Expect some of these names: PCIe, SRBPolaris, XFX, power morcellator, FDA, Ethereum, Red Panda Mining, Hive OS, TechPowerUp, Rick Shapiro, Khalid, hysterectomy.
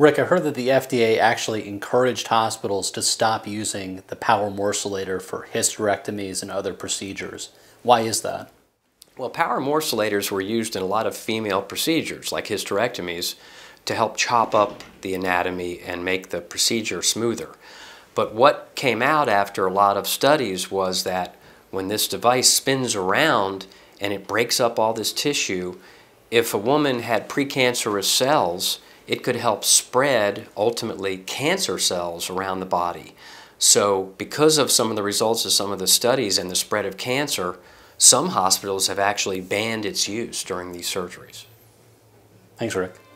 Rick, I heard that the FDA actually encouraged hospitals to stop using the power morcellator for hysterectomies and other procedures. Why is that? Well, power morcellators were used in a lot of female procedures, like hysterectomies, to help chop up the anatomy and make the procedure smoother. But what came out after a lot of studies was that when this device spins around and it breaks up all this tissue, if a woman had precancerous cells, it could help spread, ultimately, cancer cells around the body. So because of some of the results of some of the studies and the spread of cancer, some hospitals have actually banned its use during these surgeries. Thanks, Rick.